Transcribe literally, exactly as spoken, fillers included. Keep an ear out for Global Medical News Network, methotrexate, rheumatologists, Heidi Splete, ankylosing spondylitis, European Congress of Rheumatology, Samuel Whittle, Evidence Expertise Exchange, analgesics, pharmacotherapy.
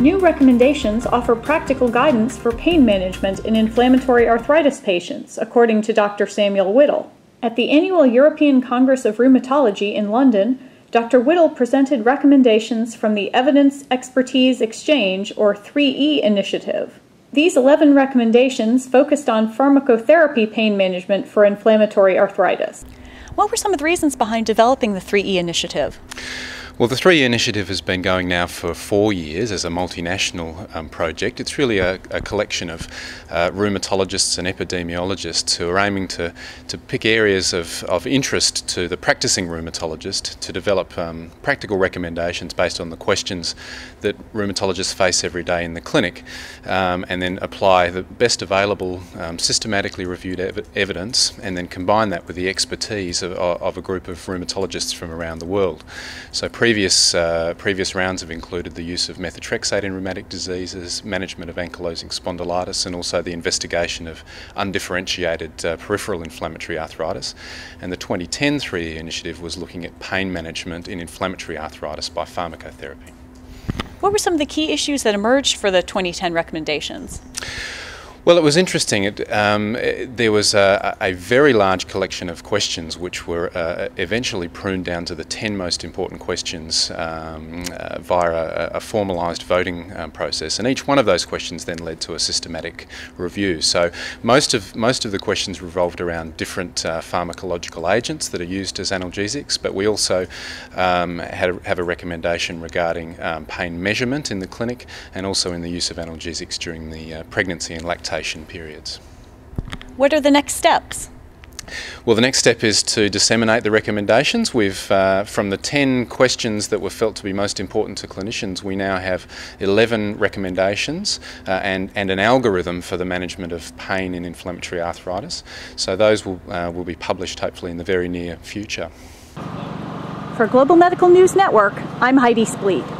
New recommendations offer practical guidance for pain management in inflammatory arthritis patients, according to Doctor Samuel Whittle. At the annual European Congress of Rheumatology in London, Doctor Whittle presented recommendations from the Evidence Expertise Exchange, or three E, initiative. These eleven recommendations focused on pharmacotherapy pain management for inflammatory arthritis. What were some of the reasons behind developing the three E initiative? Well, the three E initiative has been going now for four years as a multinational um, project. It's really a, a collection of uh, rheumatologists and epidemiologists who are aiming to, to pick areas of, of interest to the practicing rheumatologist to develop um, practical recommendations based on the questions that rheumatologists face every day in the clinic, um, and then apply the best available um, systematically reviewed ev evidence and then combine that with the expertise of, of a group of rheumatologists from around the world. So pre Previous, uh, previous rounds have included the use of methotrexate in rheumatic diseases, management of ankylosing spondylitis, and also the investigation of undifferentiated uh, peripheral inflammatory arthritis. And the twenty ten three E initiative was looking at pain management in inflammatory arthritis by pharmacotherapy. What were some of the key issues that emerged for the twenty ten recommendations? Well, it was interesting. It, um, it, there was a, a very large collection of questions which were uh, eventually pruned down to the ten most important questions um, uh, via a, a formalised voting um, process, and each one of those questions then led to a systematic review. So most of, most of the questions revolved around different uh, pharmacological agents that are used as analgesics, but we also um, had a, have a recommendation regarding um, pain measurement in the clinic and also in the use of analgesics during the uh, pregnancy and lactation periods. What are the next steps? Well, the next step is to disseminate the recommendations. We've, uh, from the ten questions that were felt to be most important to clinicians, we now have eleven recommendations uh, and, and an algorithm for the management of pain in inflammatory arthritis. So those will, uh, will be published hopefully in the very near future. For Global Medical News Network, I'm Heidi Splete.